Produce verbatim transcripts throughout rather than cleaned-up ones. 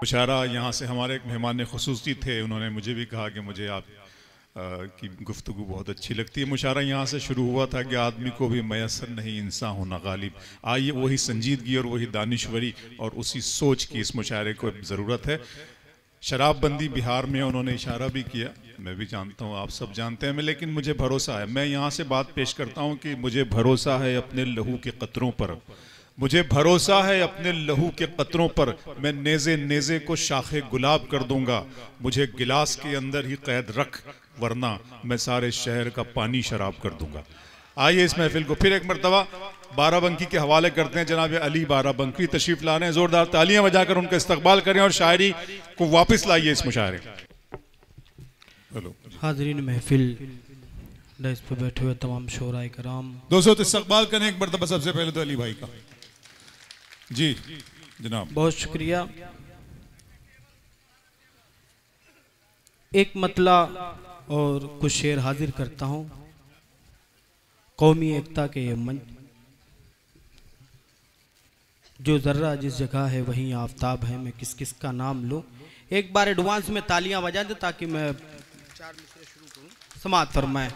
बुशारा, यहाँ से हमारे एक मेहमान खुसूसी थे, उन्होंने मुझे भी कहा कि मुझे आप आ, की गुफ्तगू बहुत अच्छी लगती है। मुशारा यहाँ से शुरू हुआ था कि आदमी को भी मैसर नहीं इंसान होना गालिब। आइए वही संजीदगी और वही दानिश्वरी और उसी सोच की इस मुशारे को ज़रूरत है। शराबबंदी बिहार में उन्होंने इशारा भी किया, मैं भी जानता हूँ, आप सब जानते हैं, मैं लेकिन मुझे भरोसा है, मैं यहाँ से बात पेश करता हूँ कि मुझे भरोसा है अपने लहू के कतरों पर, मुझे भरोसा है अपने लहू के कतरों पर, मैं नेज़े नेज़े को शाखे गुलाब कर दूंगा, मुझे गिलास के अंदर ही कैद रख वरना मैं सारे शहर का पानी शराब कर दूंगा। आइए इस महफिल को फिर एक मरतबा बाराबंकी के हवाले करते हैं। जनाब अली बाराबंकी तशरीफ ला रहे हैं, जोरदार तालियां बजाकर उनका इस्तकबाल करें और शायरी को वापस लाइए इस मुशायरे। हेलो हाजरीन महफिल पे बैठे हुए तमाम शोराए कराम, दोस्तों इस्तकबाल करें एक मरतबा सबसे पहले तो अली भाई का। जी जनाब बहुत शुक्रिया। एक मतला और कुछ शेर हाजिर करता हूँ कौमी एकता के ये मंच, जो जर्रा जिस जगह है वहीं आफताब है, मैं किस किस का नाम लूँ। एक बार एडवांस में तालियां बजा दें ताकि मैं चार मिसरे शुरू करूँ। समाअत फरमाएं।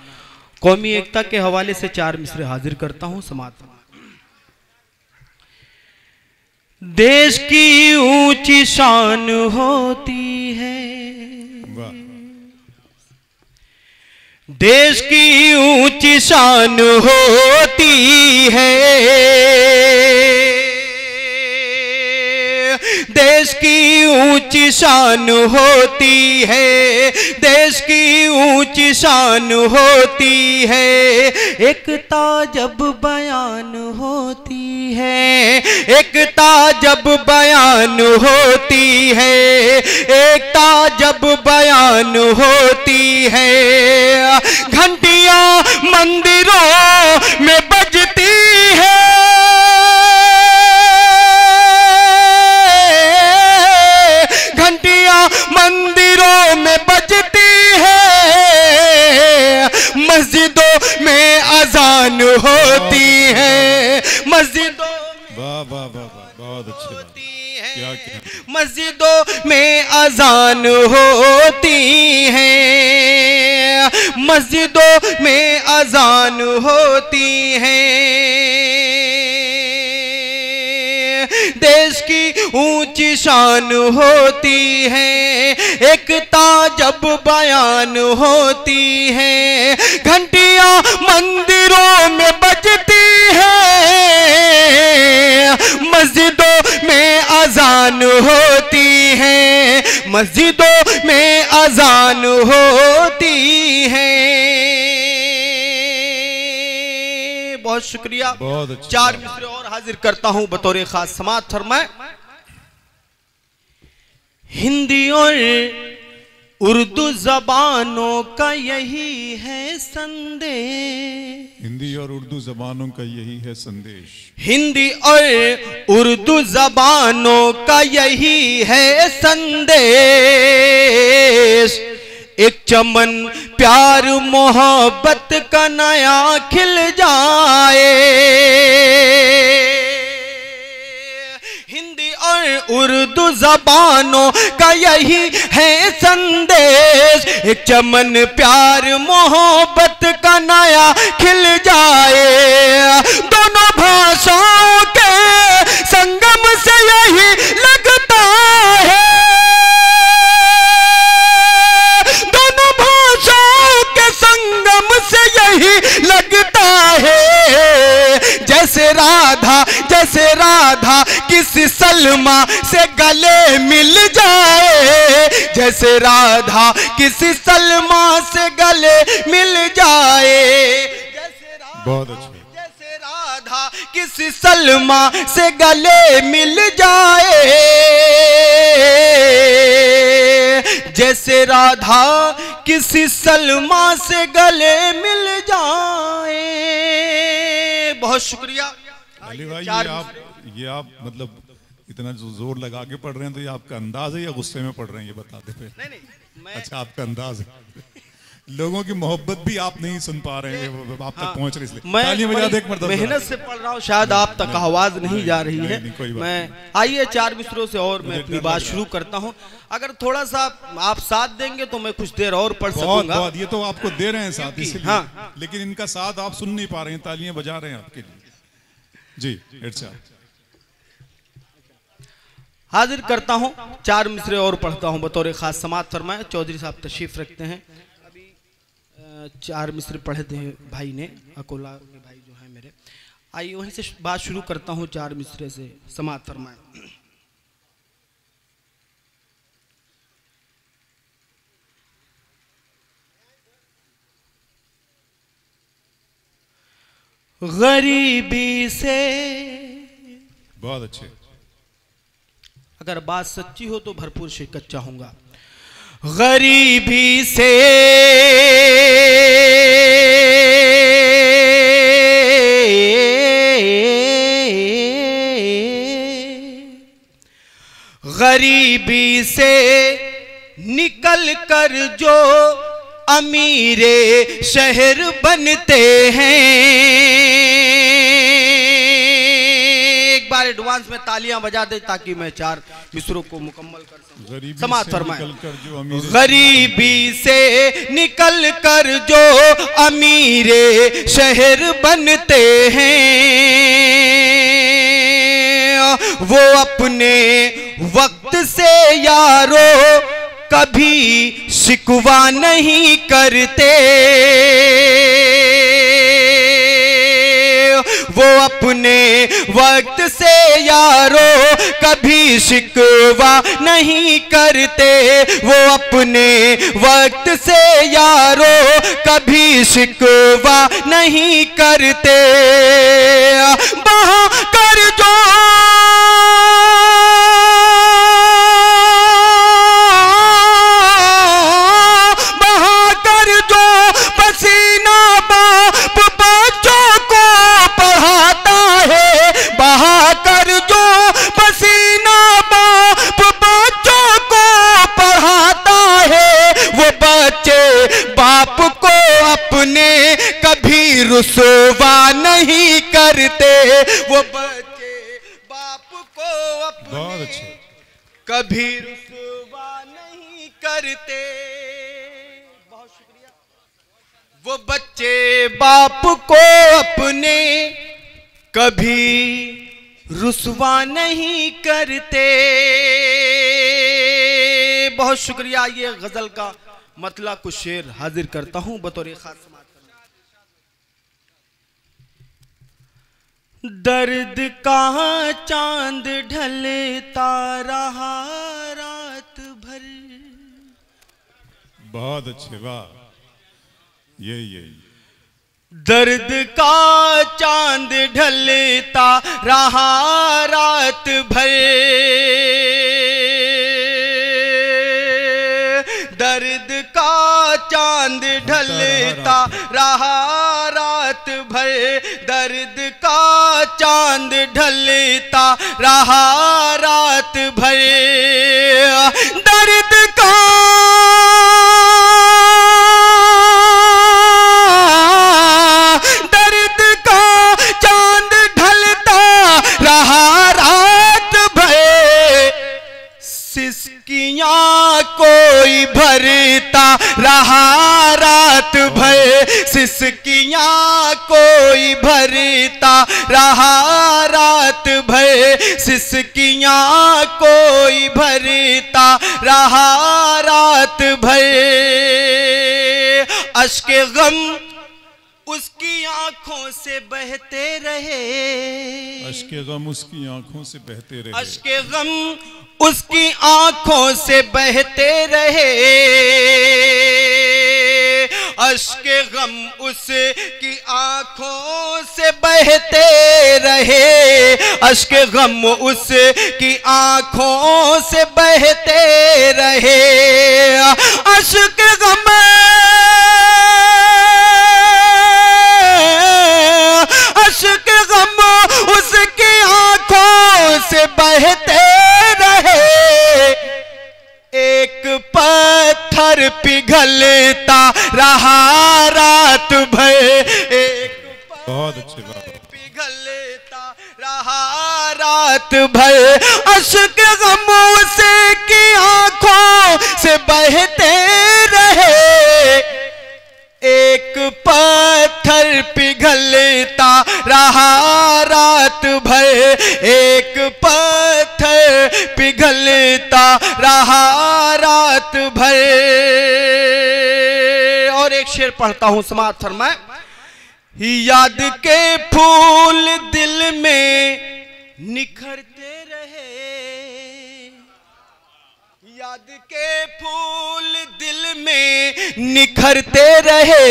कौमी एकता के हवाले से चार मिसरे हाजिर करता हूँ, समाअत फरमाएं। देश की ऊंची शान होती है, देश की ऊंची शान होती है, देश की ऊंची शान होती है, देश की ऊंची शान होती है, एकता जब बयान होती है, एकता जब बयान होती है, एकता जब बयान होती है, घंटियां मंदिरों में बजती है, घंटियां मंदिरों में बजती है, मस्जिदों में अजान होती है, मस्जिदों वाह वाह वाह बहुत अच्छी है, मस्जिदों में अजान होती है, मस्जिदों में अजान होती है, देश की ऊंची शान होती है, एकता जब बयान होती है, घंटियां मंदिरों में बजती है, मस्जिदों में अजान होती है, मस्जिदों में अजान होती है। बहुत शुक्रिया, बहुत अच्छा। चार मिसरे और हाजिर करता हूं बतौर खास, समाअत फरमाएं। हिंदी और उर्दू जबानों का यही है संदेश, हिंदी और उर्दू जबानों का यही है संदेश, हिंदी और उर्दू जबानों का यही है संदेश, एक चमन प्यार मोहब्बत का नया खिल जाए, हिंदी और उर्दू जबानों का यही है संदेश, एक चमन प्यार मोहब्बत का नया खिल जाए, दोनों भाषाओं के संगम से यही लगता है, दोनों भाषाओं के संगम से यही लगता है, जैसे राधा जैसे राधा किसी सलमा से गले मिल जाए, जैसे राधा किसी सलमा से गले मिल जाए, बहुत अच्छे, जैसे राधा किसी सलमा से गले मिल जाए, जैसे राधा किसी सलमा से गले मिल जाए। बहुत शुक्रिया अली भाई, ये आप ये आप मतलब इतना जो जोर लगा के पढ़ रहे हैं तो ये आपका अंदाज है या गुस्से में पढ़ रहे हैं, ये बता दे। नहीं नहीं, मैं अच्छा आपका अंदाज है लोगों की मोहब्बत भी आप नहीं सुन पा रहे हैं, आप तक पहुंच रही, इसलिए मेहनत से पढ़ रहा हूँ, शायद आप तक आवाज नहीं जा रही है। मैं आइए चार मिसरों से और मैं अपनी बात शुरू करता हूँ। अगर थोड़ा सा आप साथ देंगे तो मैं कुछ देर और पढ़ सकूंगा। ये तो आपको दे रहे हैं साथ, हाँ, लेकिन इनका साथ आप सुन नहीं पा रहे हैं, तालियां बजा रहे हैं आपके लिए। जी अच्छा, हाजिर करता हूँ चार मिसरे और पढ़ता हूँ बतौर खास। समाअत फरमाए, चौधरी साहब तशरीफ रखते हैं। चार मिस्र पढ़े थे भाई ने, अकोला के भाई जो है मेरे। आइए वहीं से बात शुरू करता हूँ चार मिस्रे से। समाअत फरमाएं। गरीबी से, बहुत अच्छे, अगर बात सच्ची हो तो भरपूर शिरकत चाहूंगा। गरीबी से गरीबी से निकल कर जो अमीरे शहर बनते हैं। एक बार एडवांस में तालियां बजा दे ताकि मैं चार मिसरों को मुकम्मल कर सकूं। समाअत फरमाएं। गरीबी से निकल कर जो अमीरे शहर बनते हैं, वो अपने वक्त से यारो कभी शिकवा नहीं करते। वो अपने वक्त से यारो कभी शिकवा नहीं करते, वो अपने वक्त से यारो कभी शिकवा नहीं करते। बहा कर जो रुसवा नहीं करते, वो बच्चे बाप को अपने कभी रुसवा नहीं करते। बहुत शुक्रिया। वो बच्चे बाप को अपने कभी रुसवा नहीं करते। बहुत शुक्रिया। ये गजल का मतला कुछ शेर हाजिर करता हूं बतौर खास। दर्द कहाँ चांद ढलता रहा रात भर। बहुत अच्छे, वाह, ये ये दर्द का चांद ढलता रहा रात भर। दर्द का चांद ढलता रहा रात भर। दर्द का चांद ढलता रहा रात भर। दर्द का दर्द का चांद ढलता रहा रात भर। सिसकियां कोई भरता रहा रात भर। सिसकियां कोई भरता रहा रात भर। सिसकियां कोई भरता रहा रात भर। अश्क गम उसकी आंखों से बहते रहे। अश्क गम उसकी आंखों से बहते रहे। अश्क गम उसकी आंखों से बहते रहे। अश्क गम उसकी आंखों से बहते रहे। अश्क गम उसकी आंखों से बहते रहे। अश्क गम अश्क गम उसकी आंखों से बहते रहे। एक पत्थर पिघलता रहा रात भर एक बहुत अच्छी बात पिघलता रहा रात भर अश्क गमों से की आंखों से बहते रहे एक पत्थर पिघलता रहा रात भर एक पत्थर पिघलता रहा रात भर। और एक शेर पढ़ता हूं समाज फरमाए। याद के फूल दिल में निखरते रहे याद के फूल दिल में निखरते रहे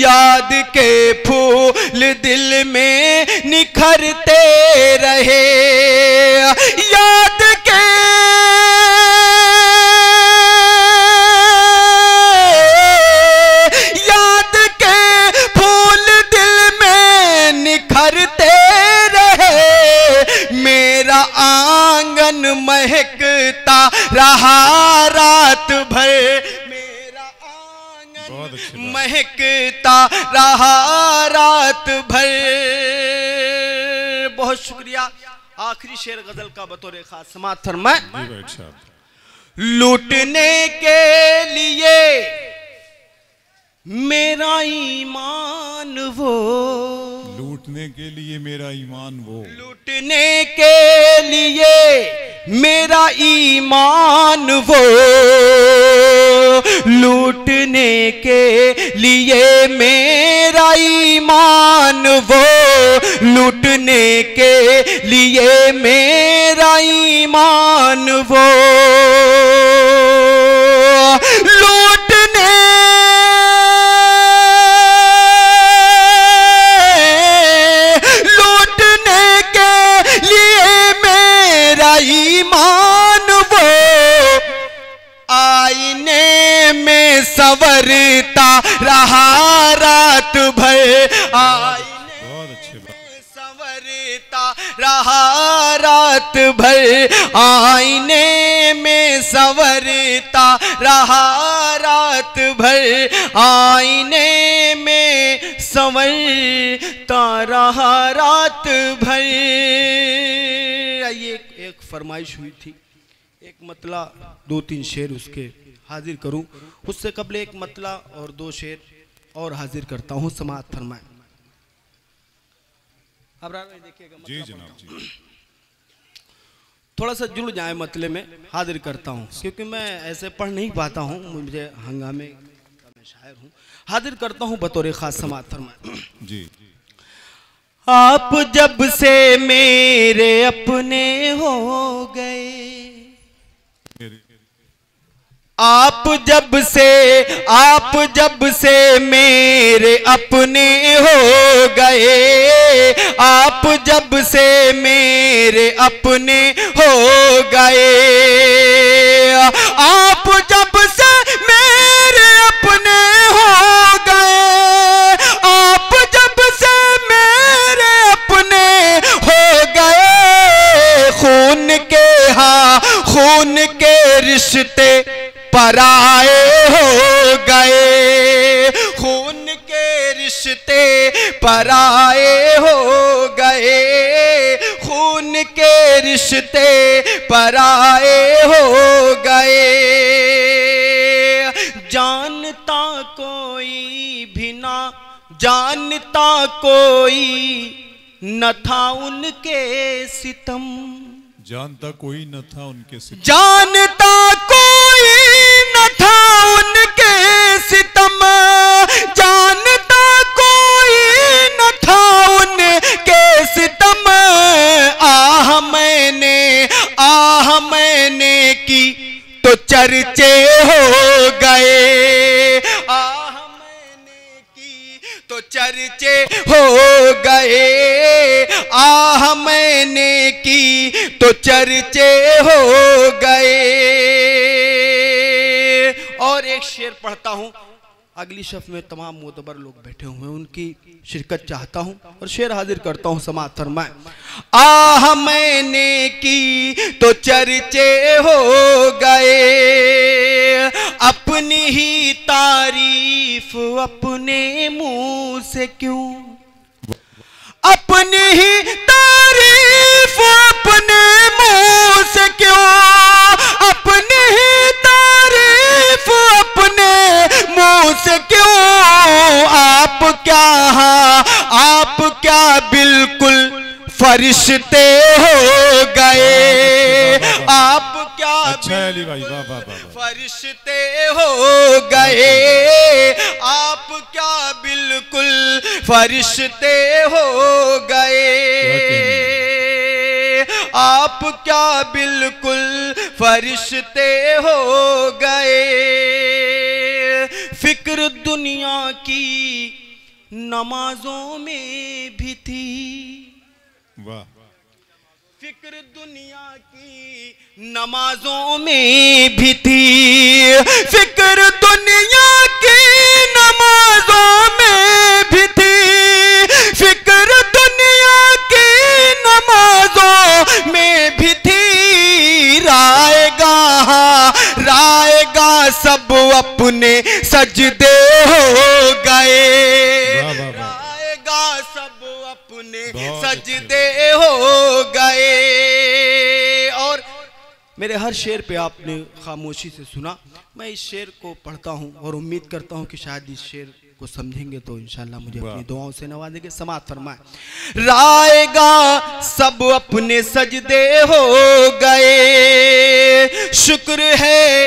याद के फूल दिल में निखरते रहे याद के याद के फूल दिल में निखरते रहे मेरा आंगन महकता रहा रात भर मेरा आंगन महकता रहा रात भर। बहुत शुक्रिया। आखिरी शेर गजल का बतौर खास समाअत फरमाएं। लूटने के लिए मेरा ईमान वो लूटने के लिए मेरा ईमान वो लूटने के लिए मेरा ईमान वो लूटने के लिए मेरा ईमान वो लूटने के लिए मेरा ईमान वो लूटने लूटने के लिए मेरा ईमान वो आईने में संवरता रहा रात भर आईने में संवरता रहा रात भर आईने में संवरता रहा रात भर आईने में संवरता रहा रात भर। ये एक फरमाइश हुई थी एक मतला दो तीन शेर उसके हाजिर करूं उससे कबले एक मतला और दो शेर और हाजिर करता हूं समाअत फरमाएं। अब राधा देखिएगा जी जनाब जी थोड़ा सा जुड़ जाए मतले में हाजिर करता हूं क्योंकि मैं ऐसे पढ़ नहीं पाता हूं मुझे हंगामे का मैं शायर हूं हाजिर करता हूं बतौर खास समाअत फरमाएं जी। आप जब से मेरे अपने हो गए आप जब से आप जब से मेरे अपने हो गए आप जब से मेरे अपने हो गए आप जब से मेरे अपने हो गए आप जब से मेरे अपने हो गए खून के हाँ खून के रिश्ते पराए हो गए खून के रिश्ते पराए हो गए खून के रिश्ते पराए हो गए जानता कोई भी ना जानता कोई न था उनके सितम जानता कोई न था उनके सितम जानता कोई न था उनके सितम जानता कोई न था उनके सितम आह मैंने आह मैंने की तो चर्चे हो गए आह मैंने की तो चर्चे हो गए आह मैंने की तो चर्चे हो गए। और एक शेर पढ़ता हूं अगली शफ में तमाम मोतबर लोग बैठे हुए हैं, उनकी शिरकत चाहता हूं और शेर हाजिर करता हूं। समाअत फरमाएं। आह मैंने की तो चर्चे हो गए, अपनी ही तारीफ अपने मुंह से क्यों, अपनी ही तारीफ अपने मुंह से क्यों, अपनी ही तारीफ अपने मुंह से क्यों। आप क्या, हाँ आप क्या बिल्कुल फरिश्ते हो गए, आप क्या फरिश्ते हो गए, आप क्या बिल्कुल फरिश्ते हो गए, आप क्या बिल्कुल फरिश्ते हो गए। फिक्र दुनिया की नमाजों में भी थी, वाह, फिक्र दुनिया की नमाजों में भी थी, फिक्र दुनिया की नमाजों में भी थी, फिक्र दुनिया की नमाजों में भी थी। राएगा, हाँ राएगा सब अपने सजदे हो गए, सब अपने सजदे हो गए। और मेरे हर शेर पे आपने खामोशी से सुना। मैं इस शेर को पढ़ता हूँ और उम्मीद करता हूँ कि शायद इस शेर को समझेंगे तो इंशाल्लाह मुझे अपनी दुआओं से नवाजेंगे। समाअत फरमाए। राएगा सब अपने सजदे हो गए, शुक्र है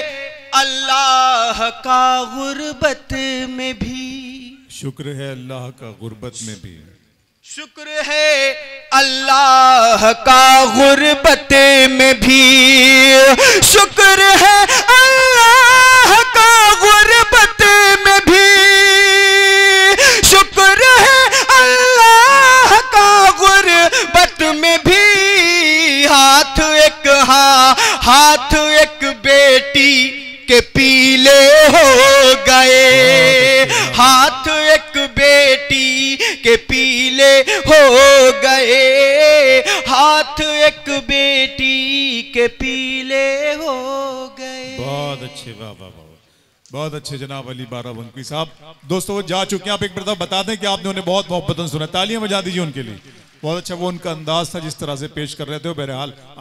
अल्लाह का गुरबत में भी, शुक्र है अल्लाह का गुरबत में भी, शुक्र है अल्लाह का गुरबत में भी, शुक्र है अल्लाह का गुरबत में भी, शुक्र है अल्लाह का गुरबत में भी। हाथ एक, हाँ हाथ एक बेटी के पीले हो गए, हाथ एक बेटी के पीले हो गए, हाथ एक बेटी के पीले हो गए। बहुत अच्छे, वाह वाह वाह, बहुत अच्छे जनाब अली बाराबंकी साहब। दोस्तों वो जा चुके हैं, आप एक बार बता दें कि आपने उन्हें बहुत मोहब्बतन सुना, तालियां बजा दीजिए उनके लिए। बहुत अच्छा वो उनका अंदाज था जिस तरह से पेश कर रहे थे। बहरहाल